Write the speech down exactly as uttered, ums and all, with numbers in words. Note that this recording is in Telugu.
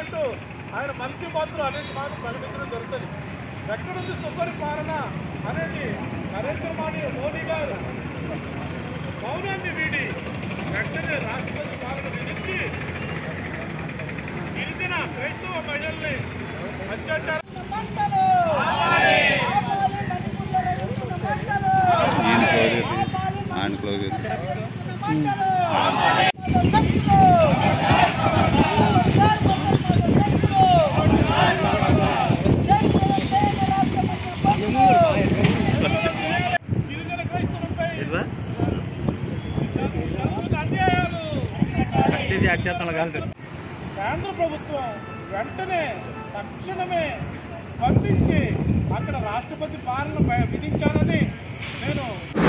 అంటూ ఆయన మల్కి పాత్ర అనేది మాట ప్రకటించడం జరుగుతుంది. ఎక్కడ నుంచి సుపరిపాలన అనేది నరేంద్ర మోడీ మోడీ గారు మౌనాన్ని వీడి వెంటనే రాష్ట్రపతి పాలన విధించి గిరిజన క్రైస్తవ మహిళల్ని అత్యాచారం కేంద్ర ప్రభుత్వం వెంటనే తక్షణమే స్పందించి అక్కడ రాష్ట్రపతి పాలన విధించాలని నేను